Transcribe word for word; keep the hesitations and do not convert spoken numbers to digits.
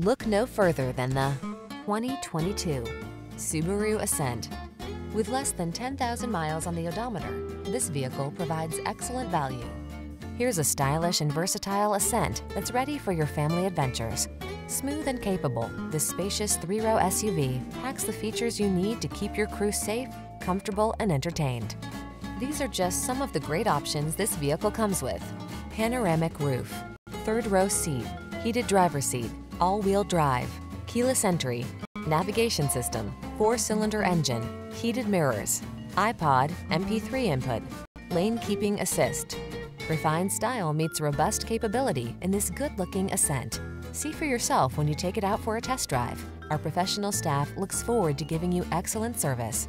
Look no further than the twenty twenty-two Subaru Ascent. With less than ten thousand miles on the odometer, this vehicle provides excellent value. Here's a stylish and versatile Ascent that's ready for your family adventures. Smooth and capable, this spacious three-row S U V packs the features you need to keep your crew safe, comfortable, and entertained. These are just some of the great options this vehicle comes with: panoramic roof, third-row seat, heated driver's seat, all-wheel drive, keyless entry, navigation system, four-cylinder engine, heated mirrors, iPod, M P three input, lane keeping assist. Refined style meets robust capability in this good-looking Ascent. See for yourself when you take it out for a test drive. Our professional staff looks forward to giving you excellent service.